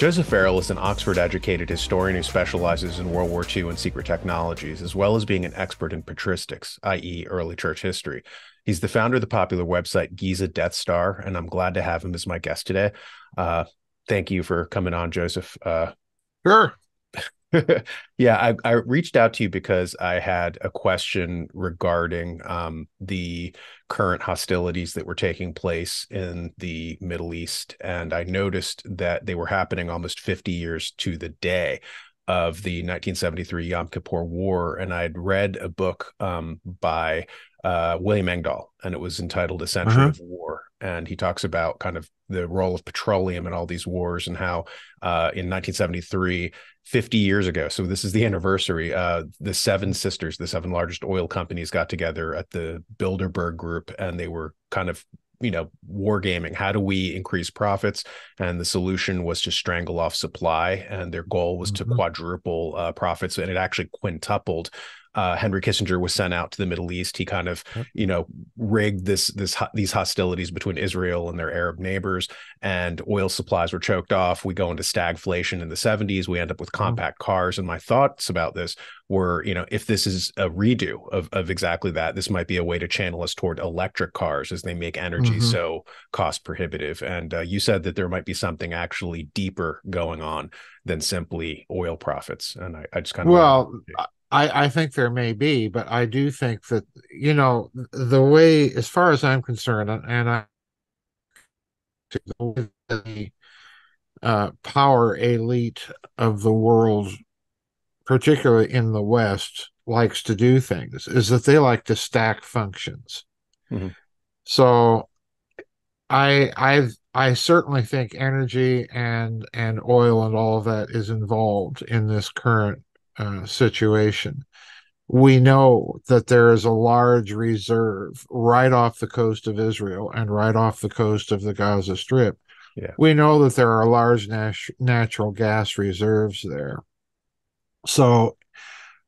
Joseph Farrell is an Oxford-educated historian who specializes in World War II and secret technologies, as well as being an expert in patristics, i.e. early church history. He's the founder of the popular website Giza Death Star, and I'm glad to have him as my guest today. Thank you for coming on, Joseph. Sure. Yeah, I reached out to you because I had a question regarding the current hostilities that were taking place in the Middle East. And I noticed that they were happening almost 50 years to the day of the 1973 Yom Kippur War. And I'd read a book by William Engdahl, and it was entitled A Century of War. And he talks about kind of the role of petroleum in all these wars and how in 1973, 50 years ago, so this is the anniversary, the seven sisters, the seven largest oil companies got together at the Bilderberg Group, and they were kind of, you know, wargaming. How do we increase profits? And the solution was to strangle off supply, and their goal was to quadruple profits, and it actually quintupled. Henry Kissinger was sent out to the Middle East. He kind of, you know, rigged these hostilities between Israel and their Arab neighbors, and oil supplies were choked off. We go into stagflation in the 70s. We end up with compact cars. And my thoughts about this were, you know, if this is a redo of exactly that, this might be a way to channel us toward electric cars as they make energy so cost prohibitive. And you said that there might be something actually deeper going on than simply oil profits. And I just kind of... Well, I think there may be, but I do think that, you know, the way, as far as I'm concerned, and the power elite of the world, particularly in the West, likes to do things, is that they like to stack functions. So I certainly think energy and oil and all of that is involved in this current situation. We know that there is a large reserve right off the coast of Israel and right off the coast of the Gaza Strip. We know that there are large natural gas reserves there. So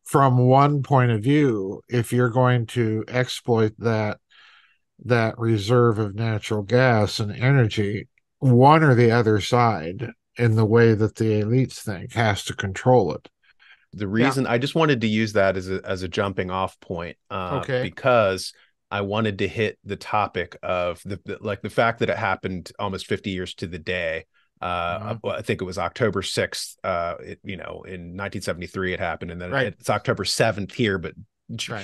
from one point of view, if you're going to exploit that reserve of natural gas and energy, one or the other side, in the way that the elites think, has to control it. The reason I just wanted to use that as a jumping off point, because I wanted to hit the topic of the fact that it happened almost 50 years to the day. Well, I think it was October 6th, you know, in 1973 it happened, and then it's October 7th here, but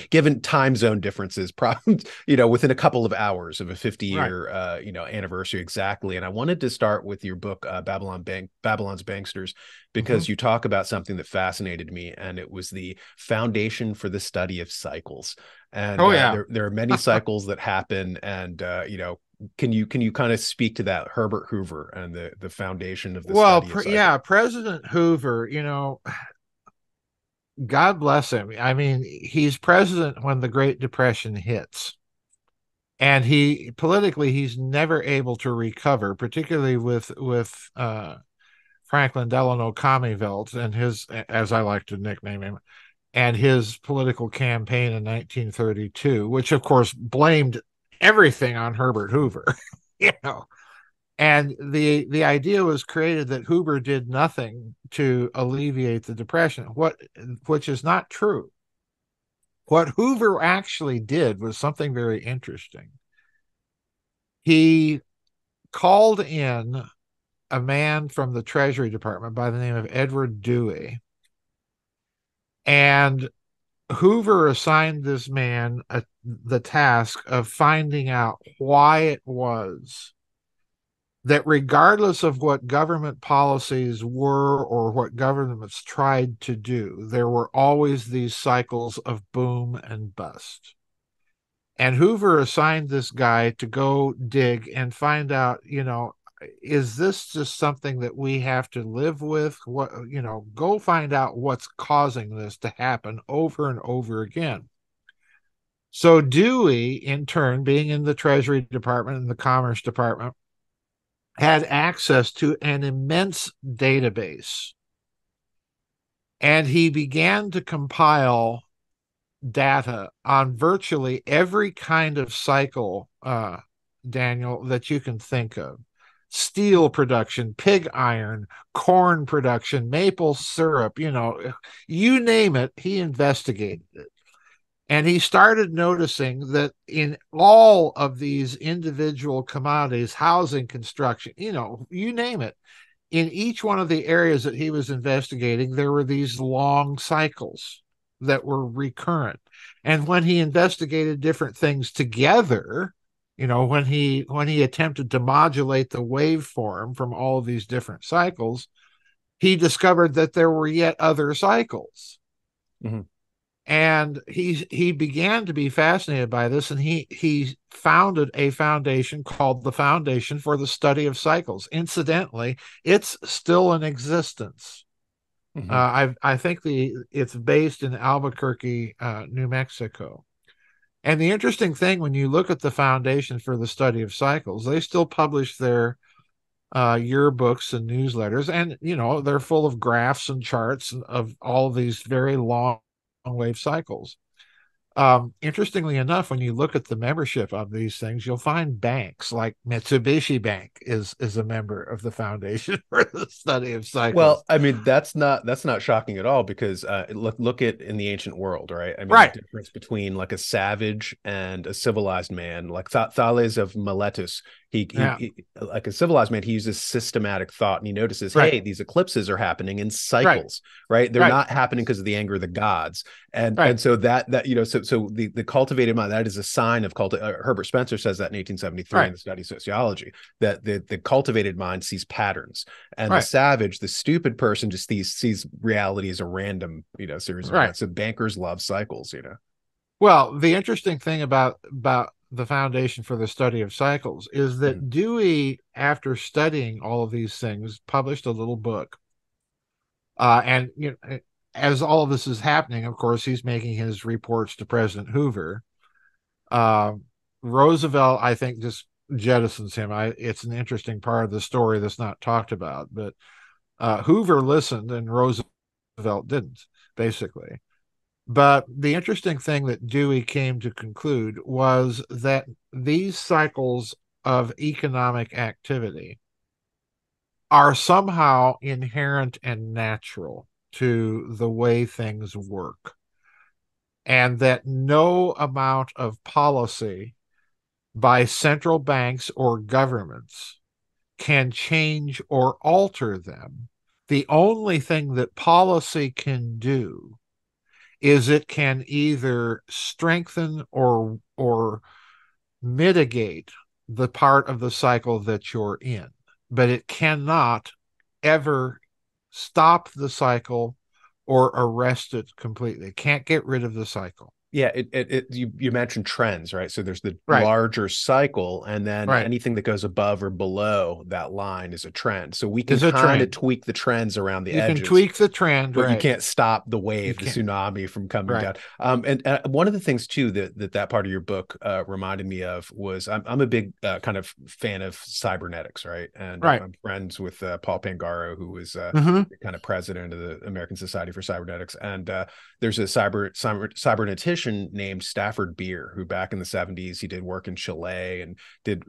given time zone differences, problems, you know, within a couple of hours of a 50-year, you know, anniversary exactly. And I wanted to start with your book, Babylon's Banksters, because you talk about something that fascinated me, and it was the Foundation for the Study of Cycles. And there are many cycles that happen, and you know, can you kind of speak to that? Herbert Hoover and the foundation of the study of cycles. Yeah, President Hoover, you know. God bless him. I mean, he's president when the Great Depression hits. And he, politically, he's never able to recover, particularly with Franklin Delano Roosevelt and his, as I like to nickname him, and his political campaign in 1932, which, of course, blamed everything on Herbert Hoover, you know. And the idea was created that Hoover did nothing to alleviate the Depression, which is not true. What Hoover actually did was something very interesting. He called in a man from the Treasury Department by the name of Edward Dewey. And Hoover assigned this man the task of finding out why it was that regardless of what government policies were or what governments tried to do, there were always these cycles of boom and bust. And Hoover assigned this guy to go dig and find out, you know, is this just something that we have to live with? What, you know, go find out what's causing this to happen over and over again. So Dewey, in turn, being in the Treasury Department and the Commerce Department, had access to an immense database, and he began to compile data on virtually every kind of cycle, Daniel, that you can think of. steel production, pig iron, corn production, maple syrup, you name it, he investigated it. And he started noticing that in all of these individual commodities, housing, construction, you name it, in each one of the areas that he was investigating, there were these long cycles that were recurrent. And when he investigated different things together, when he attempted to modulate the waveform from all of these different cycles, he discovered that there were yet other cycles. Mm-hmm. And he began to be fascinated by this, and he founded a foundation called the Foundation for the Study of Cycles. Incidentally, it's still in existence. Mm-hmm. I think it's based in Albuquerque, New Mexico. And the interesting thing, when you look at the Foundation for the Study of Cycles, they still publish their yearbooks and newsletters, and they're full of graphs and charts of all of these very long wave cycles. Interestingly enough, when you look at the membership of these things, you'll find banks like Mitsubishi Bank is a member of the Foundation for the Study of Cycles. Well, I mean, that's not shocking at all, because look at in the ancient world, right? I mean, right. The difference between like a savage and a civilized man, like Thales of Miletus, he like a civilized man, he uses systematic thought, and he notices, right. Hey, these eclipses are happening in cycles, right? They're not happening because of the anger of the gods, and so that so the cultivated mind, that is a sign of Herbert Spencer says that in 1873 in the Study of Sociology, that the cultivated mind sees patterns, and the savage, the stupid person, just sees reality as a random series of events. So bankers love cycles, Well, the interesting thing about the Foundation for the Study of Cycles is that Dewey, after studying all of these things, published a little book. And as all of this is happening, of course, he's making his reports to President Hoover. Roosevelt, I think, just jettisons him. It's an interesting part of the story that's not talked about, but Hoover listened and Roosevelt didn't, basically. But the interesting thing that Dewey came to conclude was that these cycles of economic activity are somehow inherent and natural to the way things work, and that no amount of policy by central banks or governments can change or alter them. The only thing that policy can do is it can either strengthen or mitigate the part of the cycle that you're in, but it cannot ever stop the cycle or arrest it completely. It can't get rid of the cycle. Yeah, you mentioned trends, right? So there's the larger cycle, and then anything that goes above or below that line is a trend. So we can kind of tweak the trends around the edges. You can tweak the trend, but you can't stop the wave, the tsunami from coming down. And one of the things too that part of your book reminded me of was I'm a big kind of fan of cybernetics, right? And I'm friends with Paul Pangaro, who was kind of president of the American Society for Cybernetics. And there's a cybernetician named Stafford Beer, who back in the 70s, he did work in Chile and did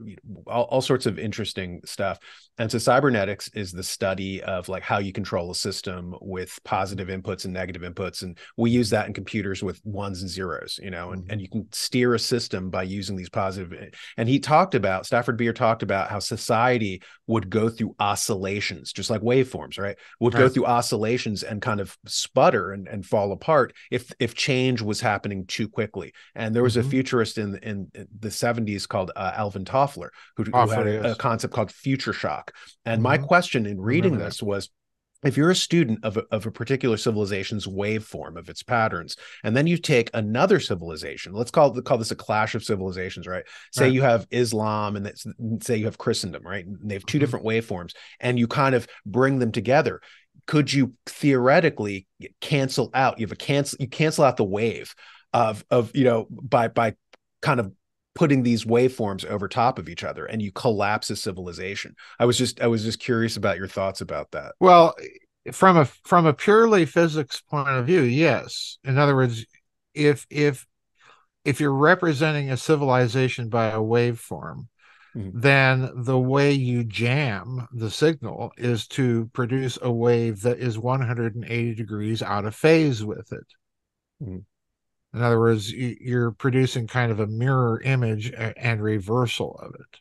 all sorts of interesting stuff. And so cybernetics is the study of like how you control a system with positive inputs and negative inputs. And we use that in computers with ones and zeros, and you can steer a system by using these positive. And Stafford Beer talked about how society would go through oscillations, just like waveforms, right? Would go through oscillations and kind of sputter and fall apart if change was happening too quickly. And there was a futurist in the 70s called Alvin Toffler, who had a concept called future shock. And my question in reading this was, if you're a student of a particular civilization's waveform, of its patterns, and then you take another civilization, let's call this a clash of civilizations, right? Say you have Islam and say you have Christendom, right? And they have two different waveforms, and you kind of bring them together. Could you theoretically cancel out? You cancel out the wave of by kind of putting these waveforms over top of each other, and you collapse a civilization. I was just curious about your thoughts about that. Well, from a purely physics point of view, yes. In other words, if you're representing a civilization by a waveform, then the way you jam the signal is to produce a wave that is 180 degrees out of phase with it. In other words, you're producing kind of a mirror image and reversal of it.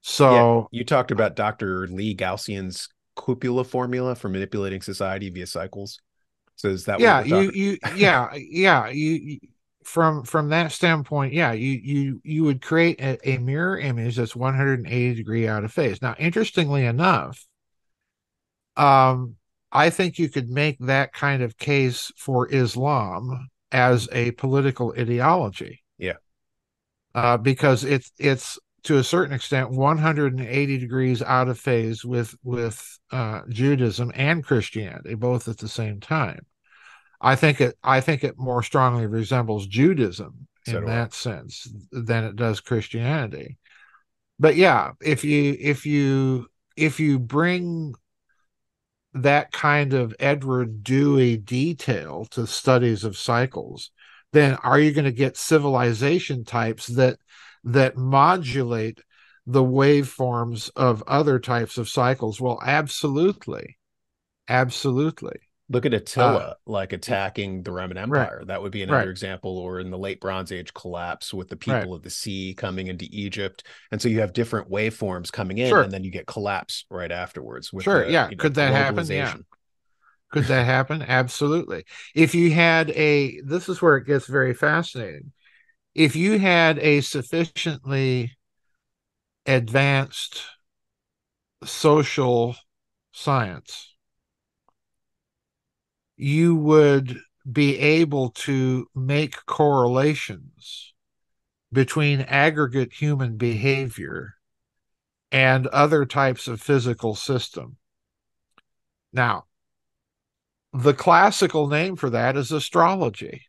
So yeah, you talked about Dr. Lee Gaussian's cupola formula for manipulating society via cycles. So is that from that standpoint, you would create a mirror image that's 180 degree out of phase. Now, interestingly enough, I think you could make that kind of case for Islam as a political ideology. Yeah, because it's to a certain extent 180 degrees out of phase with Judaism and Christianity, both at the same time. I think it more strongly resembles Judaism in that sense than it does Christianity. But yeah, if you bring that kind of Edward Dewey detail to studies of cycles, then are you going to get civilization types that modulate the waveforms of other types of cycles? Well, absolutely. Absolutely. Look at Attila, attacking the Roman Empire. Right, that would be another example, or in the late Bronze Age collapse with the people of the sea coming into Egypt. And so you have different waveforms coming in, and then you get collapse right afterwards. With could that happen? Yeah. Could that happen? Absolutely. If you had this is where it gets very fascinating. If you had a sufficiently advanced social science, you would be able to make correlations between aggregate human behavior and other types of physical system. Now, the classical name for that is astrology.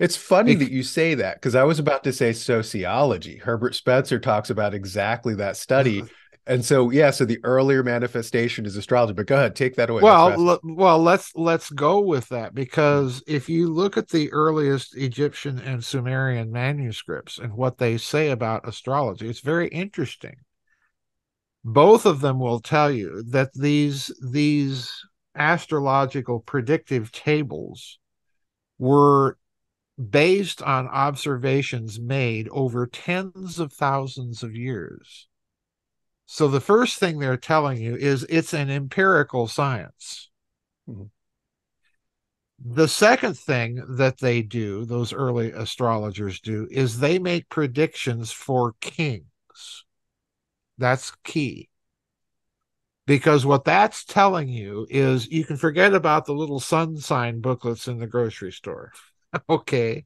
It's funny that you say that, because I was about to say sociology. Herbert Spencer talks about exactly that study. And so, so the earlier manifestation is astrology, but go ahead, take that away. Well, let's go with that, because if you look at the earliest Egyptian and Sumerian manuscripts and what they say about astrology, it's very interesting. Both of them will tell you that these astrological predictive tables were based on observations made over tens of thousands of years. So the first thing they're telling you is it's an empirical science. The second thing that they do, those early astrologers do, is they make predictions for kings. That's key. Because what that's telling you is you can forget about the little sun sign booklets in the grocery store. Okay.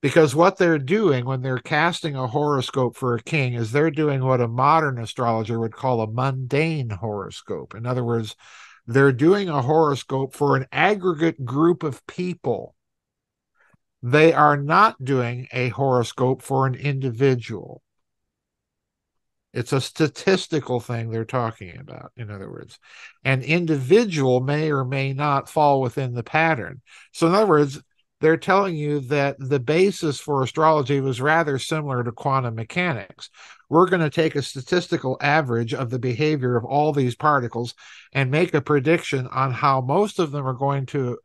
Because what they're doing when they're casting a horoscope for a king is they're doing what a modern astrologer would call a mundane horoscope. In other words, they're doing a horoscope for an aggregate group of people. They are not doing a horoscope for an individual. It's a statistical thing they're talking about, in other words. An individual may or may not fall within the pattern. So in other words, they're telling you that the basis for astrology was rather similar to quantum mechanics. We're going to take a statistical average of the behavior of all these particles and make a prediction on how most of them are going to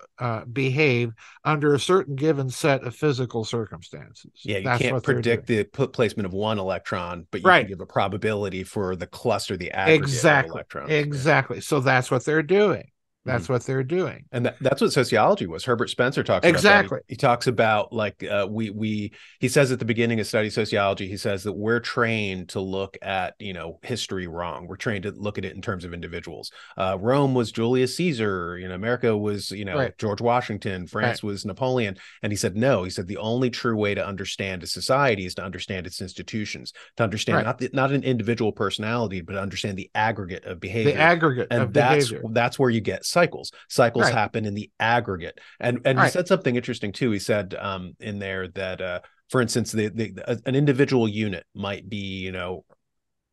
behave under a certain given set of physical circumstances. Yeah, you can't predict the placement of one electron, but you can give a probability for the cluster, the aggregate of electrons. Exactly. So that's what they're doing. That's what they're doing. And that's what sociology was. Herbert Spencer talks about that. He talks about he says at the beginning of study sociology, he says that we're trained to look at, history wrong. We're trained to look at it in terms of individuals. Rome was Julius Caesar. America was, George Washington. France was Napoleon. And he said, no, he said the only true way to understand a society is to understand its institutions, to understand not an individual personality, but understand the aggregate of behavior. The aggregate of behavior. And that's where you get cycles happen in the aggregate, and he said something interesting too. He said in there that for instance an individual unit might be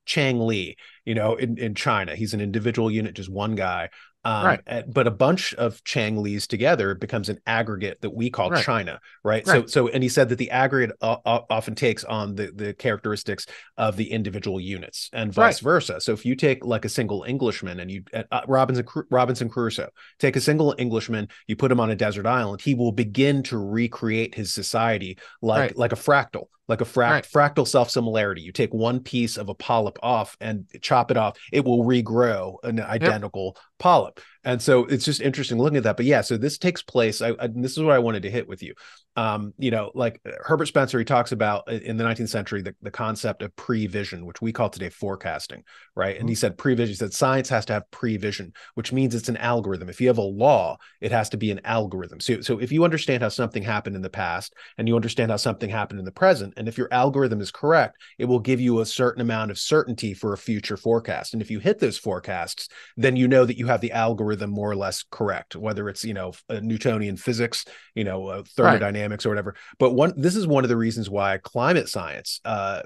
Chang Li in China. He's an individual unit, just one guy, Right. But a bunch of Changlys together becomes an aggregate that we call China, right? So, and he said that the aggregate often takes on the characteristics of the individual units and vice versa. So if you take like a single Englishman and you, Robinson Crusoe, take a single Englishman, you put him on a desert island, he will begin to recreate his society like a fractal. Like a fractal self-similarity. You take one piece of a polyp off and chop it off, it will regrow an identical polyp. And so it's just interesting looking at that. But yeah, so this takes place. This is what I wanted to hit with you. You know, like Herbert Spencer, he talks about in the 19th century, the concept of prevision, which we call today forecasting, right? And he said prevision, he said science has to have prevision, which means it's an algorithm. If you have a law, it has to be an algorithm. So if you understand how something happened in the past and you understand how something happened in the present, and if your algorithm is correct, it will give you a certain amount of certainty for a future forecast. And if you hit those forecasts, then you know that you have the algorithm them more or less correct, whether it's, you know, Newtonian physics, you know, thermodynamics or whatever. But this is one of the reasons why climate science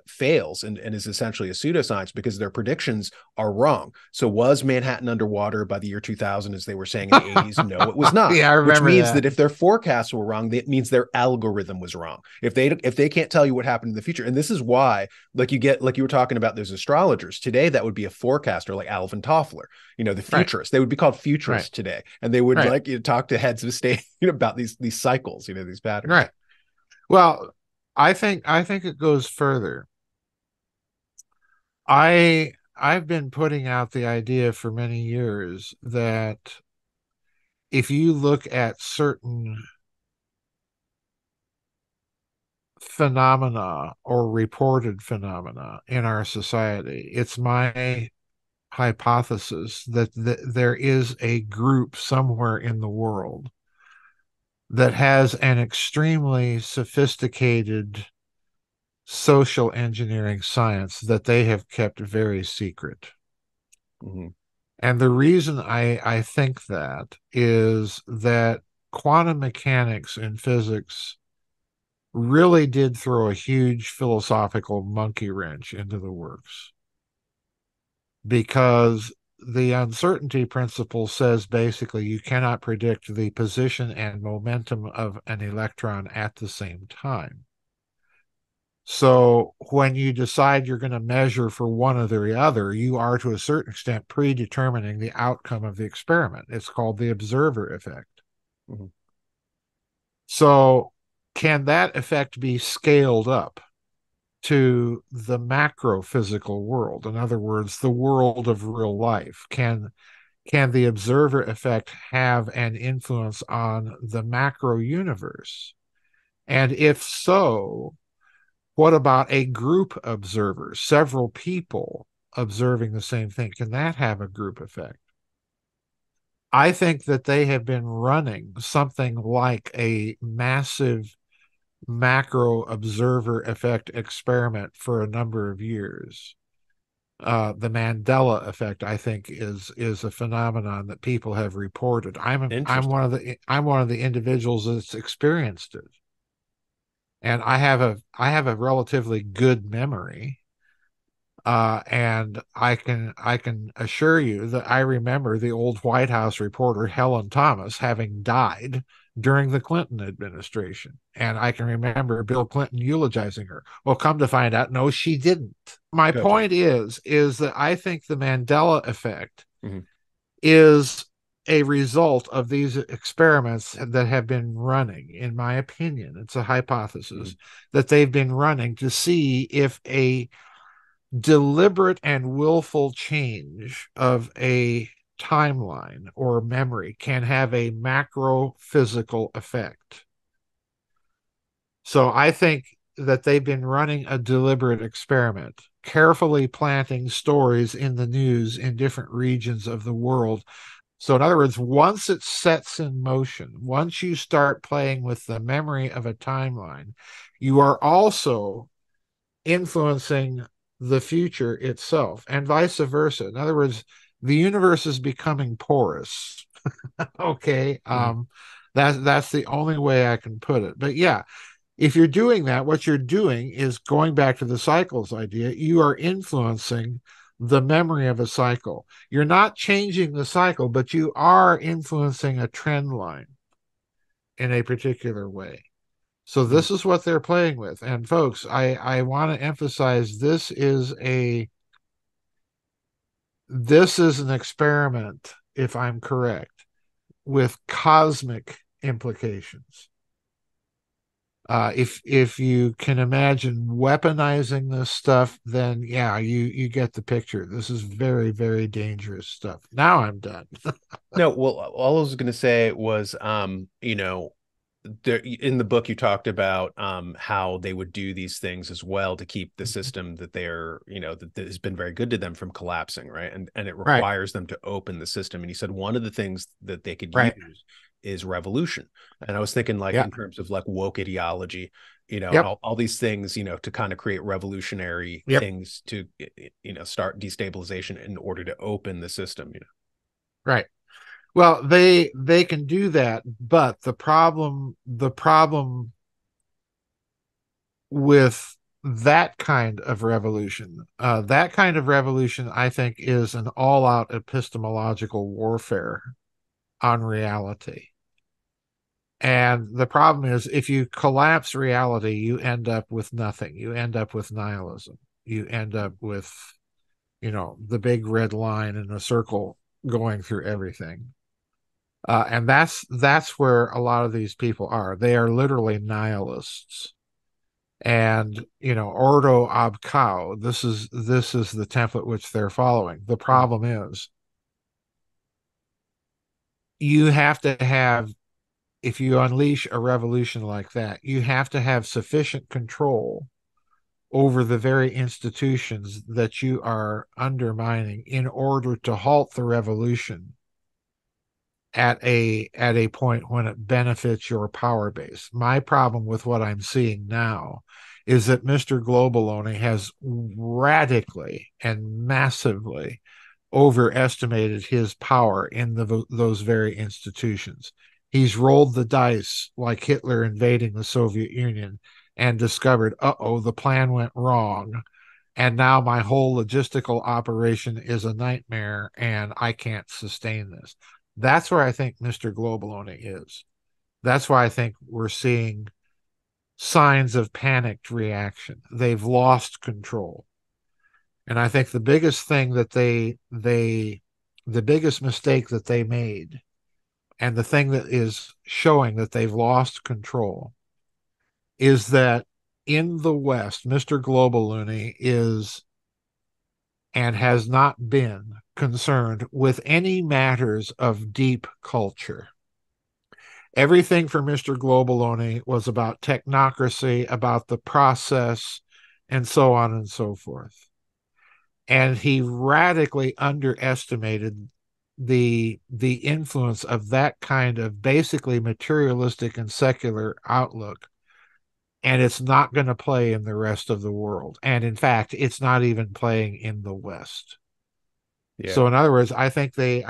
fails and is essentially a pseudoscience, because their predictions are wrong. So was Manhattan underwater by the year 2000, as they were saying in the 80s? No, it was not. Yeah, I remember. Which means that if their forecasts were wrong, it means their algorithm was wrong. If they can't tell you what happened in the future, and this is why, like you were talking about, those astrologers today, that would be a forecaster like Alvin Toffler, you know, the futurists. They would be called futurists today, and they would like you to talk to heads of state about these cycles, you know, these patterns. Right. Well, I think it goes further. I've been putting out the idea for many years that if you look at certain phenomena or reported phenomena in our society, it's my hypothesis that there is a group somewhere in the world that has an extremely sophisticated social engineering science that they have kept very secret. And the reason I think that is that quantum mechanics and physics really did throw a huge philosophical monkey wrench into the works, because the uncertainty principle says basically you cannot predict the position and momentum of an electron at the same time. So when you decide you're going to measure for one or the other, you are to a certain extent predetermining the outcome of the experiment. It's called the observer effect. So can that effect be scaled up to the macro physical world? In other words, the world of real life. Can the observer effect have an influence on the macro universe? And if so, what about a group observer, several people observing the same thing? Can that have a group effect? I think that they have been running something like a massive macro observer effect experiment for a number of years. The Mandela effect, I think, is a phenomenon that people have reported. I'm one of the individuals that's experienced it, and I have a relatively good memory, and I can assure you that I remember the old White House reporter Helen Thomas having died during the Clinton administration. And I can remember Bill Clinton eulogizing her. Well, come to find out, no, she didn't. My point is that I think the Mandela effect is a result of these experiments that have been running, in my opinion. It's a hypothesis that they've been running to see if a deliberate and willful change of a timeline or memory can have a macro physical effect. So I think that they've been running a deliberate experiment, carefully planting stories in the news in different regions of the world. So in other words, once it sets in motion, once you start playing with the memory of a timeline, you are also influencing the future itself, and vice versa. In other words, the universe is becoming porous. That's the only way I can put it. But yeah, if you're doing that, what you're doing is going back to the cycles idea. You are influencing the memory of a cycle. You're not changing the cycle, but you are influencing a trend line in a particular way. So this is what they're playing with. And folks, I want to emphasize this is an experiment, if I'm correct, with cosmic implications. If you can imagine weaponizing this stuff, then yeah, you get the picture. This is very, very dangerous stuff. Now I'm done. No, well, all I was going to say was, there, in the book you talked about how they would do these things as well to keep the system that they're, that has been very good to them from collapsing, right? And it requires them to open the system. And you said one of the things that they could use is revolution. And I was thinking in terms of woke ideology, all these things, to kind of create revolutionary things to, start destabilization in order to open the system, Right. Well, they can do that, but the problem with that kind of revolution, I think, is an all-out epistemological warfare on reality. And the problem is, if you collapse reality, you end up with nothing. You end up with nihilism. You end up with, the big red line in a circle going through everything. And that's where a lot of these people are. They are literally nihilists. And, Ordo ab Chao, this is the template which they're following. The problem is, you have to have, if you unleash a revolution like that, you have to have sufficient control over the very institutions that you are undermining in order to halt the revolution at a point when it benefits your power base. My problem with what I'm seeing now is that Mr. Globalone has radically and massively overestimated his power in those very institutions. He's rolled the dice like Hitler invading the Soviet Union and discovered, the plan went wrong, and now my whole logistical operation is a nightmare, and I can't sustain this. That's where I think Mr. Globalone is. That's why I think we're seeing signs of panicked reaction. They've lost control. And I think the biggest thing that the biggest mistake that they made, and the thing that is showing that they've lost control, is that in the West, Mr. Globalune is and has not been concerned with any matters of deep culture. Everything for Mr. Globalune was about technocracy, about the process, and so on and so forth. And he radically underestimated the influence of that kind of basically materialistic and secular outlook. And it's not going to play in the rest of the world. And in fact, it's not even playing in the West. Yeah. So in other words, I think they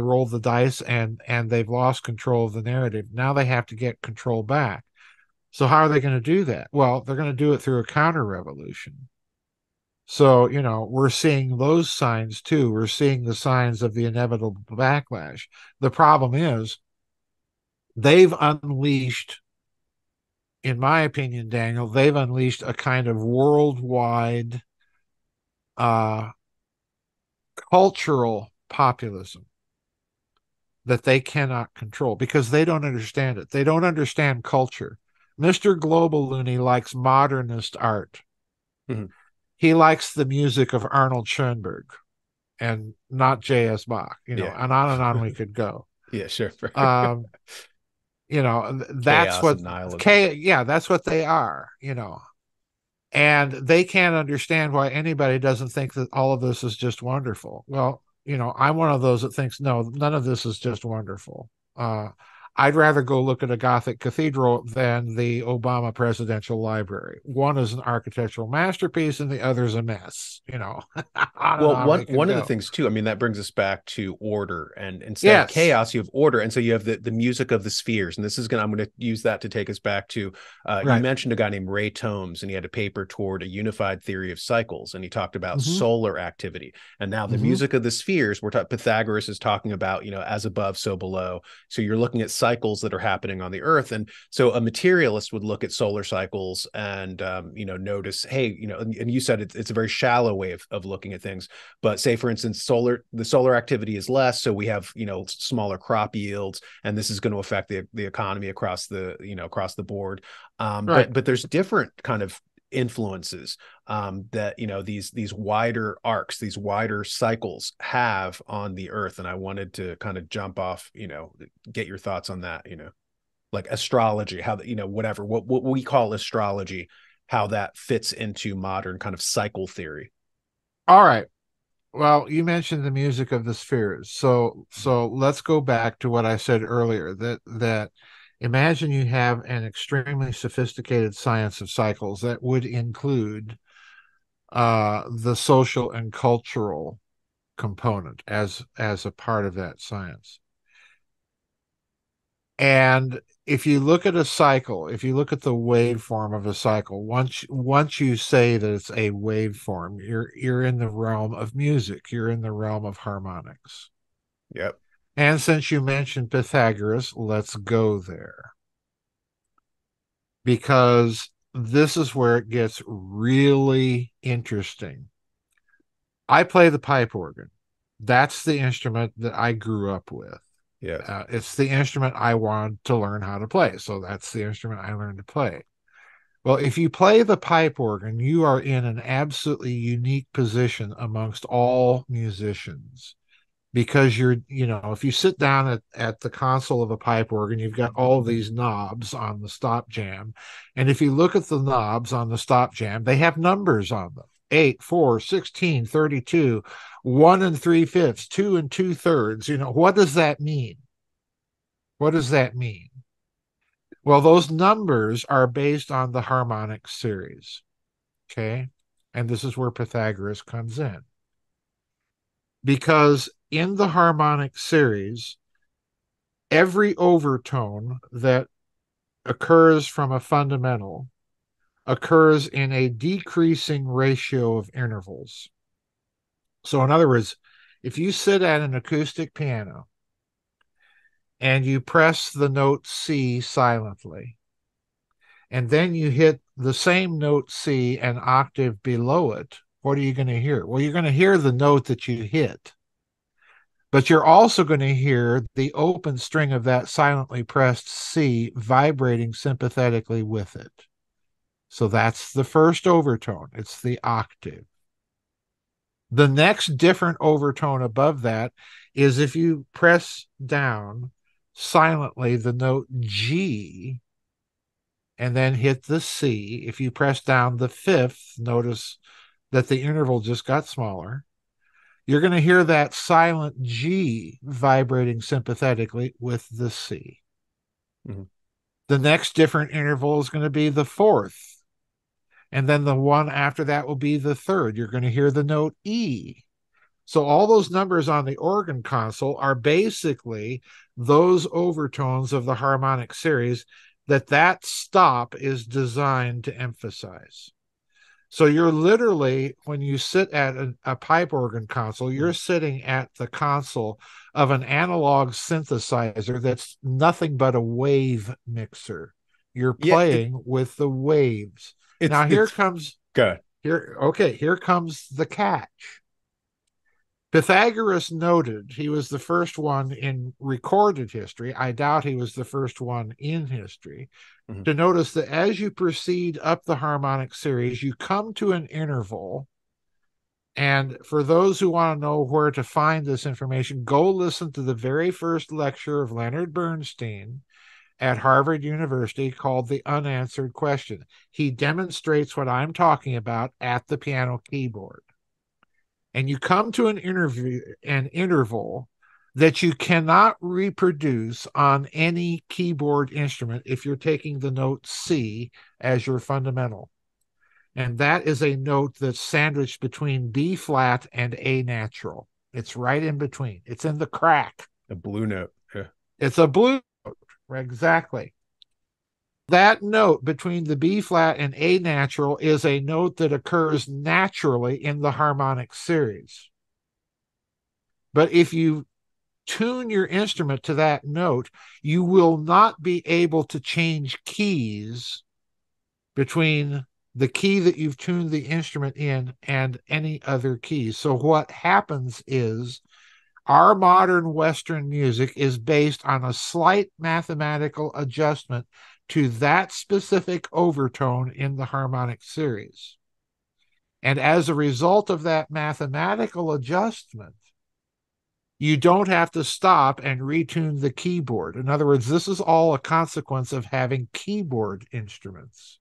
rolled the dice and they've lost control of the narrative. Now they have to get control back. So how are they going to do that? Well, they're going to do it through a counter-revolution. So, we're seeing those signs too. We're seeing the signs of the inevitable backlash. The problem is they've unleashed, in my opinion, Daniel, they've unleashed a kind of worldwide cultural populism that they cannot control because they don't understand it. They don't understand culture. Mr. Globalune likes modernist art. Mm-hmm. He likes the music of Arnold Schoenberg and not J.S. Bach, and on we could go. Yeah, sure. That's chaos, what that's what they are, and they can't understand why anybody doesn't think that all of this is just wonderful. Well, I'm one of those that thinks no, none of this is just wonderful. I'd rather go look at a Gothic cathedral than the Obama presidential library. One is an architectural masterpiece and the other is a mess, you know. Well, one of the things too, I mean, that brings us back to order, and instead of chaos, you have order. And so you have the music of the spheres. And this is I'm going to use that to take us back to, you mentioned a guy named Ray Tomes, and he had a paper toward a unified theory of cycles. And he talked about solar activity. And now the music of the spheres, Pythagoras is talking about, you know, as above, so below. So you're looking at cycles that are happening on the earth. And so a materialist would look at solar cycles and, you know, notice, hey, you know, and you said it's a very shallow way of looking at things, but say, for instance, the solar activity is less. So we have, you know, smaller crop yields, and this is going to affect the economy across the, you know, across the board. But there's different kind of influences that, you know, these wider arcs, these wider cycles have on the earth. And I wanted to kind of jump off, you know, get your thoughts on that, you know, like astrology, how, you know, whatever, what we call astrology, how that fits into modern kind of cycle theory. All right. Well, you mentioned the music of the spheres. So let's go back to what I said earlier, that imagine you have an extremely sophisticated science of cycles that would include the social and cultural component as a part of that science. And if you look at a cycle, if you look at the waveform of a cycle, once you say that it's a waveform, you're in the realm of music. You're in the realm of harmonics. Yep. And since you mentioned Pythagoras, let's go there, because this is where it gets really interesting. I play the pipe organ. That's the instrument that I grew up with. Yeah, it's the instrument I wanted to learn how to play. So that's the instrument I learned to play. Well, if you play the pipe organ, you are in an absolutely unique position amongst all musicians. Because you're, you know, if you sit down at the console of a pipe organ, you've got all of these knobs on the stop jam. And if you look at the knobs on the stop jam, they have numbers on them. 8, 4, 16, 32, 1 and 3/5, 2 and 2/3. You know, what does that mean? What does that mean? Well, those numbers are based on the harmonic series. Okay? And this is where Pythagoras comes in. Because in the harmonic series, every overtone that occurs from a fundamental occurs in a decreasing ratio of intervals. So in other words, if you sit at an acoustic piano and you press the note C silently, and then you hit the same note C an octave below it, what are you going to hear? Well, you're going to hear the note that you hit. But you're also going to hear the open string of that silently pressed C vibrating sympathetically with it. So that's the first overtone. It's the octave. The next different overtone above that is if you press down silently the note G and then hit the C. If you press down the fifth, notice that the interval just got smaller. You're going to hear that silent G vibrating sympathetically with the C. Mm-hmm. The next different interval is going to be the fourth. And then the one after that will be the third. You're going to hear the note E. So all those numbers on the organ console are basically those overtones of the harmonic series that stop is designed to emphasize. So you're literally, when you sit at a pipe organ console, you're sitting at the console of an analog synthesizer that's nothing but a wave mixer. You're playing with the waves. Now here comes the catch. Pythagoras noted, he was the first one in recorded history, I doubt he was the first one in history, to notice that as you proceed up the harmonic series, you come to an interval. And for those who want to know where to find this information, go listen to the very first lecture of Leonard Bernstein at Harvard University called The Unanswered Question. He demonstrates what I'm talking about at the piano keyboard. And you come to an interval that you cannot reproduce on any keyboard instrument if you're taking the note C as your fundamental. And that is a note that's sandwiched between B flat and A natural. It's right in between. It's in the crack. A blue note. Yeah. It's a blue note. Exactly. That note between the B flat and A natural is a note that occurs naturally in the harmonic series. But if you tune your instrument to that note, you will not be able to change keys between the key that you've tuned the instrument in and any other key. So what happens is our modern Western music is based on a slight mathematical adjustment to that specific overtone in the harmonic series. And as a result of that mathematical adjustment, you don't have to stop and retune the keyboard. In other words, this is all a consequence of having keyboard instruments,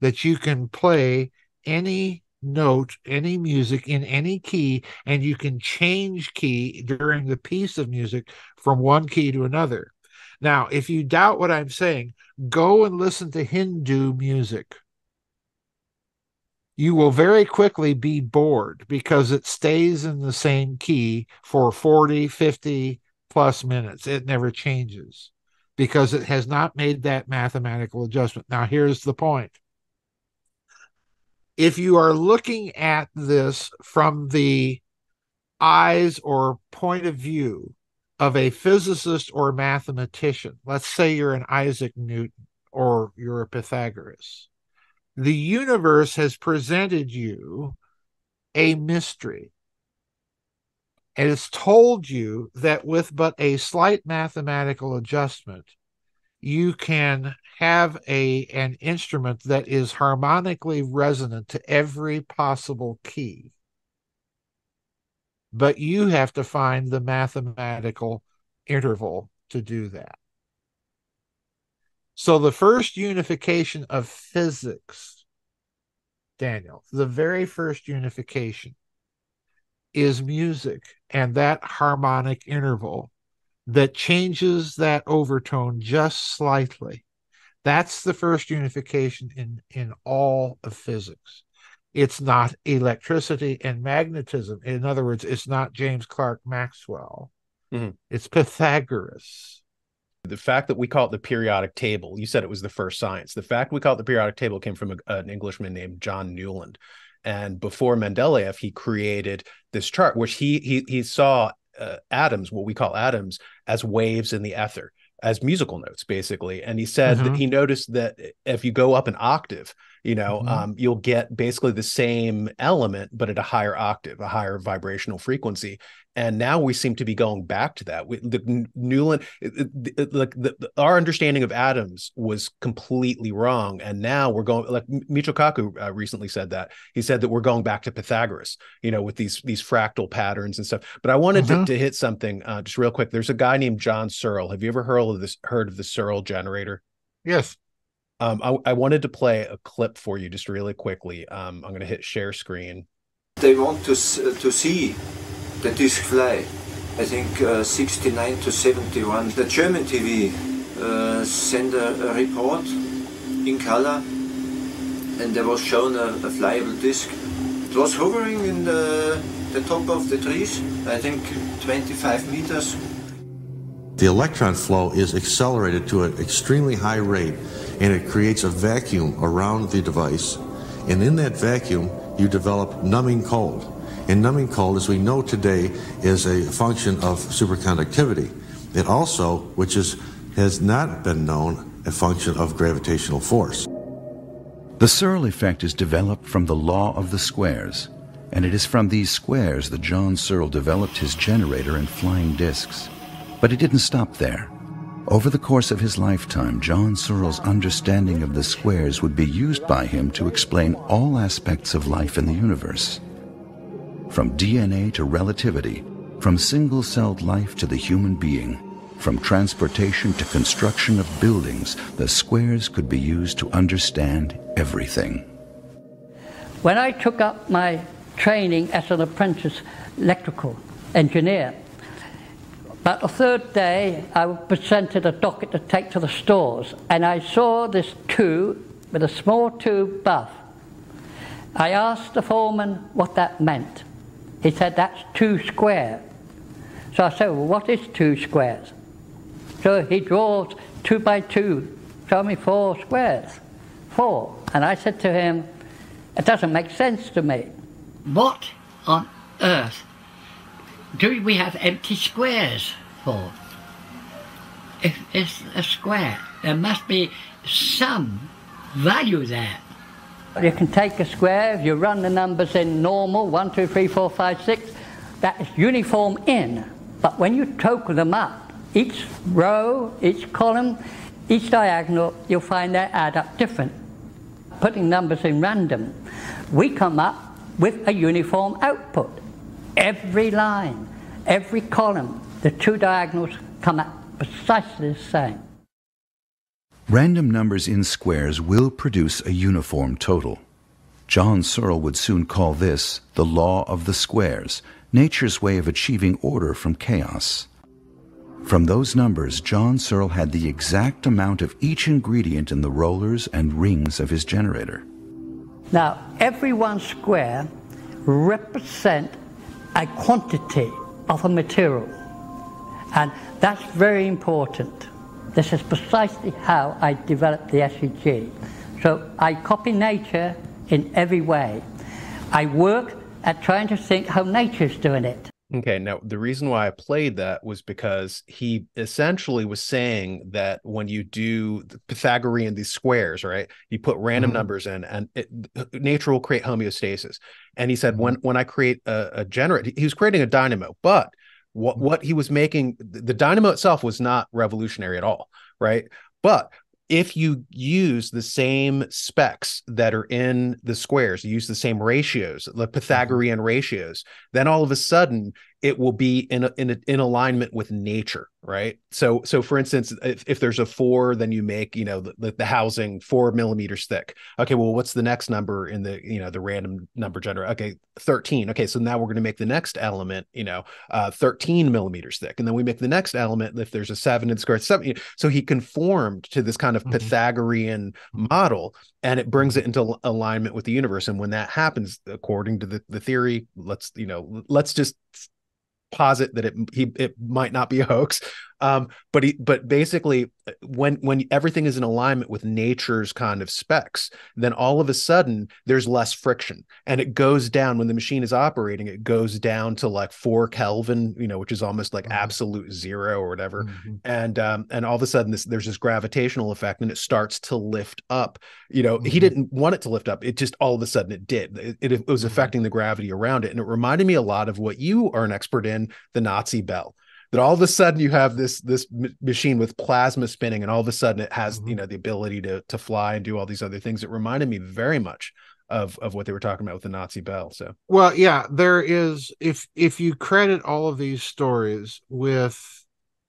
that you can play any note, any music in any key, and you can change key during the piece of music from one key to another. Now, if you doubt what I'm saying, go and listen to Hindu music. You will very quickly be bored because it stays in the same key for 40, 50 plus minutes. It never changes because it has not made that mathematical adjustment. Now, here's the point. If you are looking at this from the eyes or point of view of a physicist or mathematician, let's say you're an Isaac Newton or you're a Pythagoras, the universe has presented you a mystery. And it's told you that with but a slight mathematical adjustment, you can have an instrument that is harmonically resonant to every possible key. But you have to find the mathematical interval to do that. So the first unification of physics, Daniel, the very first unification is music and that harmonic interval that changes that overtone just slightly. That's the first unification in all of physics. It's not electricity and magnetism. In other words, it's not James Clerk Maxwell. Mm-hmm. It's Pythagoras. The fact that we call it the periodic table, you said it was the first science. The fact we call it the periodic table came from an Englishman named John Newlands. And before Mandela effect, he created this chart, which he saw atoms, what we call atoms, as waves in the ether, as musical notes, basically. And he said that he noticed that if you go up an octave, you know, you'll get basically the same element, but at a higher octave, a higher vibrational frequency. And now we seem to be going back to that. Our understanding of atoms was completely wrong. And now we're going, like Michio Kaku recently said that. He said that we're going back to Pythagoras, you know, with these fractal patterns and stuff. But I wanted to hit something just real quick. There's a guy named John Searle. Have you ever heard of the Searle generator? Yes. I wanted to play a clip for you just really quickly. I'm going to hit share screen. They want to see the disc fly, I think 69 to 71. The German TV sent a report in color and there was shown a flyable disc. It was hovering in the top of the trees, I think 25 meters. The electron flow is accelerated to an extremely high rate and it creates a vacuum around the device. And in that vacuum, you develop numbing cold. And numbing cold, as we know today, is a function of superconductivity. It also, which has not been known, a function of gravitational force. The Searle effect is developed from the law of the squares, and it is from these squares that John Searle developed his generator and flying discs. But he didn't stop there. Over the course of his lifetime, John Searle's understanding of the squares would be used by him to explain all aspects of life in the universe. From DNA to relativity, from single-celled life to the human being, from transportation to construction of buildings, the squares could be used to understand everything. When I took up my training as an apprentice electrical engineer, But the third day, I was presented a docket to take to the stores, and I saw this tube with a small tube buff. I asked the foreman what that meant. He said, that's 2 square. So I said, well, what is 2 squares? So he draws 2 by 2, show me 4 squares. 4. And I said to him, it doesn't make sense to me. What on earth do we have empty squares for? If it's a square, there must be some value there. You can take a square, if you run the numbers in normal, 1, 2, 3, 4, 5, 6, that is uniform in. But when you total them up, each row, each column, each diagonal, you'll find they add up different. Putting numbers in random, we come up with a uniform output. Every line, every column, the 2 diagonals come out precisely the same. Random numbers in squares will produce a uniform total. John Searle would soon call this the law of the squares, nature's way of achieving order from chaos. From those numbers, John Searle had the exact amount of each ingredient in the rollers and rings of his generator. Now, every 1 square represents a quantity of a material, and that's very important. This is precisely how I developed the SEG. So I copy nature in every way. I work at trying to think how nature's doing it. Okay, now the reason why I played that was because he essentially was saying that when you do the Pythagorean, these squares, right, you put random numbers in and nature will create homeostasis. And he said, when I create a generator, he was creating a dynamo, but what he was making, the dynamo itself was not revolutionary at all, right? But if you use the same specs that are in the squares, you use the same ratios, the Pythagorean ratios, then all of a sudden it will be in alignment with nature, right? So for instance, if there's a 4, then you make, you know, the housing 4 millimeters thick. Okay, well, what's the next number in the, you know, the random number generator? Okay, 13. Okay, so now we're going to make the next element, you know, 13 millimeters thick. And then we make the next element, if there's a 7 in square, 7. You know, so he conformed to this kind of Pythagorean model, and it brings it into alignment with the universe. And when that happens, according to the theory, let's just posit that it might not be a hoax, but basically when everything is in alignment with nature's kind of specs, then all of a sudden there's less friction, and it goes down when the machine is operating. It goes down to like 4 Kelvin, you know, which is almost like absolute zero or whatever. And all of a sudden there's this gravitational effect, and it starts to lift up. You know, he didn't want it to lift up. It just all of a sudden it did. It was affecting the gravity around it, and it reminded me a lot of what you are an expert in, the Nazi bell. That all of a sudden you have this machine with plasma spinning, and all of a sudden it has, you know, the ability to fly and do all these other things. It reminded me very much of what they were talking about with the Nazi bell. So, well, yeah, there is, if you credit all of these stories with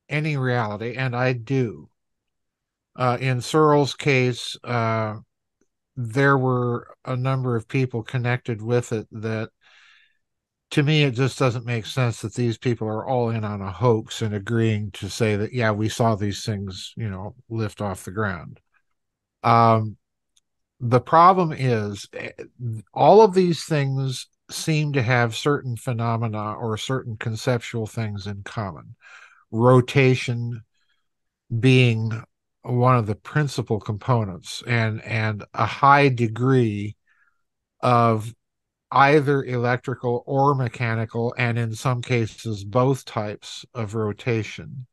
any reality, and I do, in Searle's case, there were a number of people connected with it that, to me, it just doesn't make sense that these people are all in on a hoax and agreeing to say that, yeah, we saw these things, you know, lift off the ground. The problem is all of these things seem to have certain phenomena or certain conceptual things in common. Rotation being one of the principal components, and a high degree of either electrical or mechanical, and in some cases both types of rotation.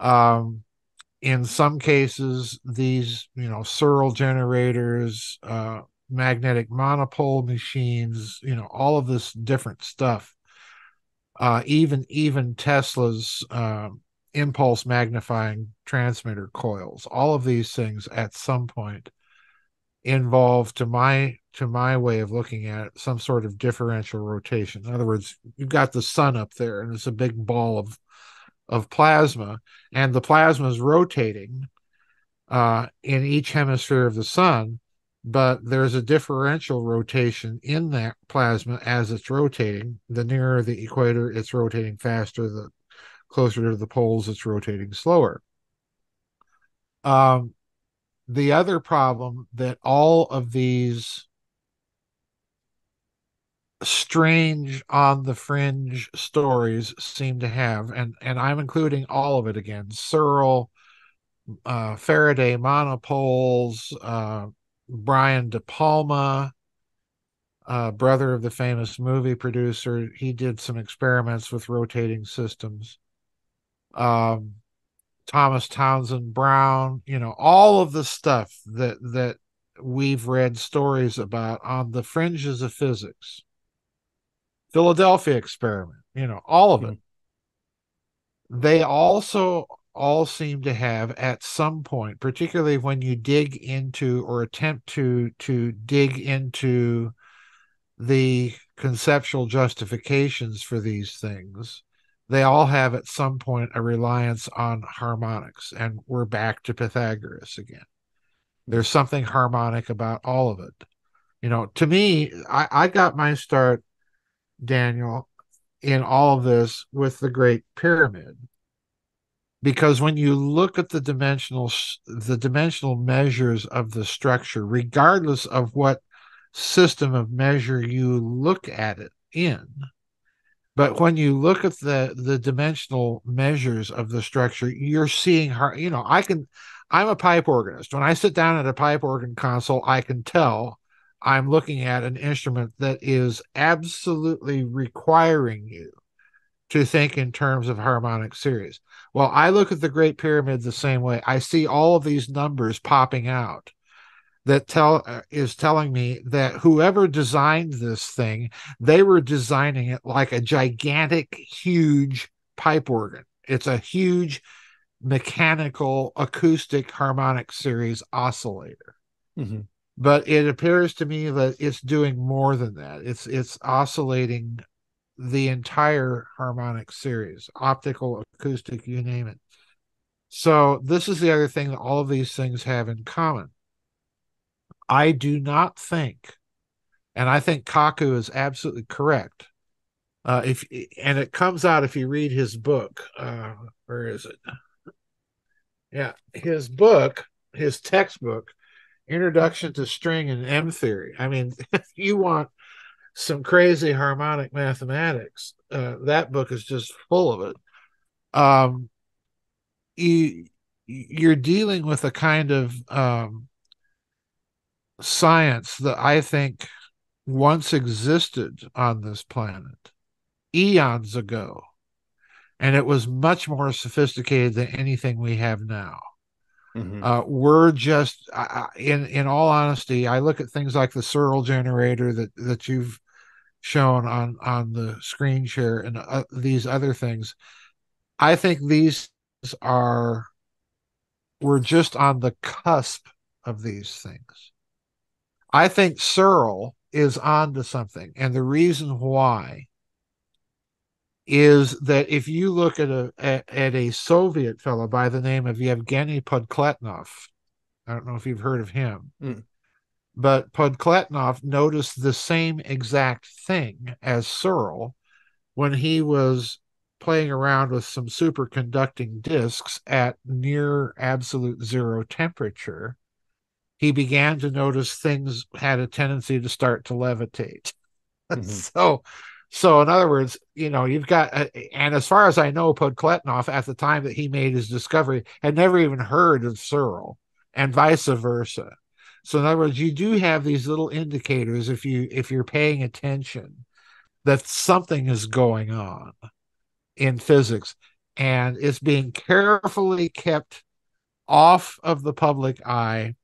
In some cases, these, you know, Searle generators, magnetic monopole machines, you know, all of this different stuff. Even Tesla's impulse magnifying transmitter coils. All of these things at some point involve, to my way of looking at it, some sort of differential rotation. In other words, you've got the sun up there, and it's a big ball of plasma, and the plasma is rotating in each hemisphere of the sun, but there's a differential rotation in that plasma as it's rotating. The nearer the equator, it's rotating faster. The closer to the poles, it's rotating slower. The other problem that all of these strange on the fringe stories seem to have, and I'm including all of it again, Searle, Faraday monopoles, Brian De Palma, brother of the famous movie producer, he did some experiments with rotating systems. Thomas Townsend Brown, you know, all of the stuff that we've read stories about on the fringes of physics. Philadelphia experiment, you know, all of it. They also all seem to have at some point, particularly when you dig into or attempt to dig into the conceptual justifications for these things, they all have at some point a reliance on harmonics. And we're back to Pythagoras again. There's something harmonic about all of it. You know, to me, I got my start, Daniel, in all of this with the Great Pyramid. Because when you look at the dimensional measures of the structure, regardless of what system of measure you look at it in, but when you look at the dimensional measures of the structure, you're seeing, you know, I'm a pipe organist. When I sit down at a pipe organ console, I can tell I'm looking at an instrument that is absolutely requiring you to think in terms of harmonic series. Well, I look at the Great Pyramid the same way. I see all of these numbers popping out that is telling me that whoever designed this thing, they were designing it like a gigantic, huge pipe organ. It's a huge mechanical, acoustic harmonic series oscillator. Mm-hmm. But it appears to me that it's doing more than that. It's oscillating the entire harmonic series, optical, acoustic, you name it. So this is the other thing that all of these things have in common. I do not think, and I think Kaku is absolutely correct. And it comes out if you read his book. Where is it? Yeah, his book, his textbook, Introduction to String and M Theory. I mean, if you want some crazy harmonic mathematics, that book is just full of it. You're dealing with a kind of science that I think once existed on this planet eons ago, and it was much more sophisticated than anything we have now. Mm-hmm. We're just, in all honesty, I look at things like the Searle generator that you've shown on the screen share and these other things. I think these are, we're just on the cusp of these things. I think Searle is onto something. And the reason why is that if you look at a Soviet fellow by the name of Yevgeny Podkletnov, I don't know if you've heard of him, but Podkletnov noticed the same exact thing as Searle when he was playing around with some superconducting disks at near absolute zero temperature. He began to notice things had a tendency to start to levitate. Mm-hmm. So in other words, you know, you've got, and as far as I know, Podkletnov at the time that he made his discovery had never even heard of Searle, and vice versa. So in other words, you do have these little indicators if you're paying attention that something is going on in physics, and it's being carefully kept off of the public eye.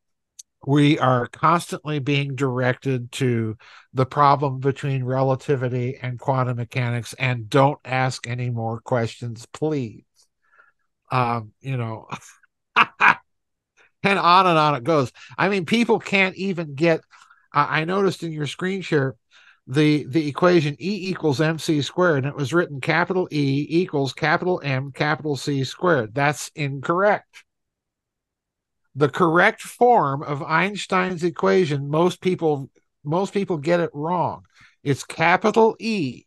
We are constantly being directed to the problem between relativity and quantum mechanics, and don't ask any more questions, please. You know, and on it goes. I mean, people can't even get, I noticed in your screen share, the equation E = mc², and it was written capital E = M C². That's incorrect. The correct form of Einstein's equation, most people get it wrong. It's capital E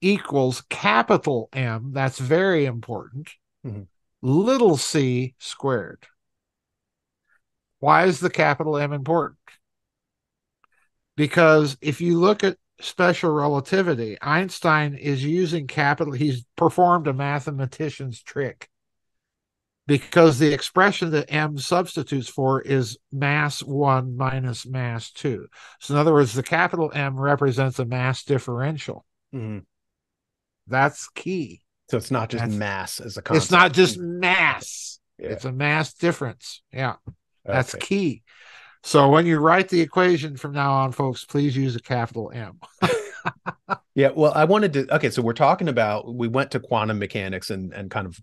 equals capital M, that's very important, little c squared. Why is the capital M important? Because if you look at special relativity, Einstein is using capital, he's performed a mathematician's trick, because the expression that M substitutes for is mass 1 minus mass 2. So in other words, the capital M represents a mass differential. That's key. So it's not just mass as a concept. It's not just mass. It's a mass difference. That's key. So when you write the equation from now on, folks, please use a capital M. Well, I wanted to, so we're talking about, we went to quantum mechanics and kind of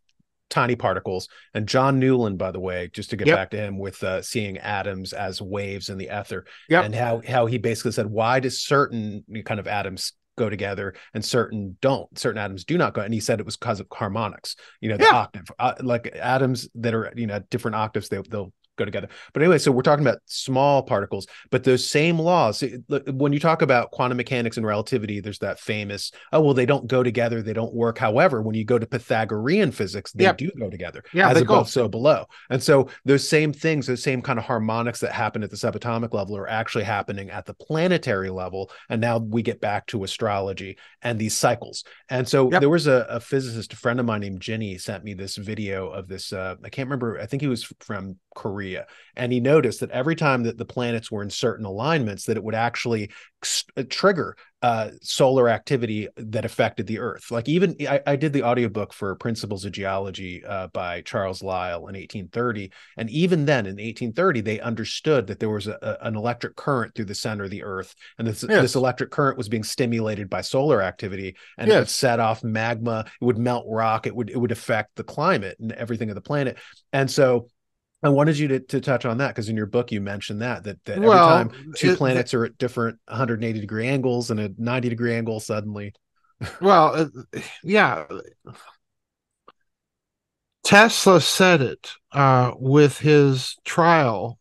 tiny particles. And John Newland, by the way, just to get back to him with seeing atoms as waves in the ether, and how he basically said, why does certain kind of atoms go together and certain don't, certain atoms do not go. And he said it was because of harmonics, you know, the octave, like atoms that are, you know, different octaves, they'll go together. But anyway, so we're talking about small particles, but those same laws, when you talk about quantum mechanics and relativity, there's that famous, oh, well, they don't go together. They don't work. However, when you go to Pythagorean physics, they do go together, as above, so below. And so those same things, those same kind of harmonics that happen at the subatomic level are actually happening at the planetary level. And now we get back to astrology and these cycles. And so there was a physicist, a friend of mine named Jenny, sent me this video of this, I can't remember, I think he was from Korea. And he noticed that every time that the planets were in certain alignments, that it would actually trigger solar activity that affected the Earth. Like even I did the audiobook for Principles of Geology by Charles Lyell in 1830. And even then in 1830, they understood that there was an electric current through the center of the Earth. And this electric current was being stimulated by solar activity, and it would set off magma. It would melt rock. It would affect the climate and everything of the planet. And so I wanted you to touch on that, because in your book, you mentioned that every time two planets are at different 180 degree angles and a 90 degree angle suddenly. Tesla said it with his trial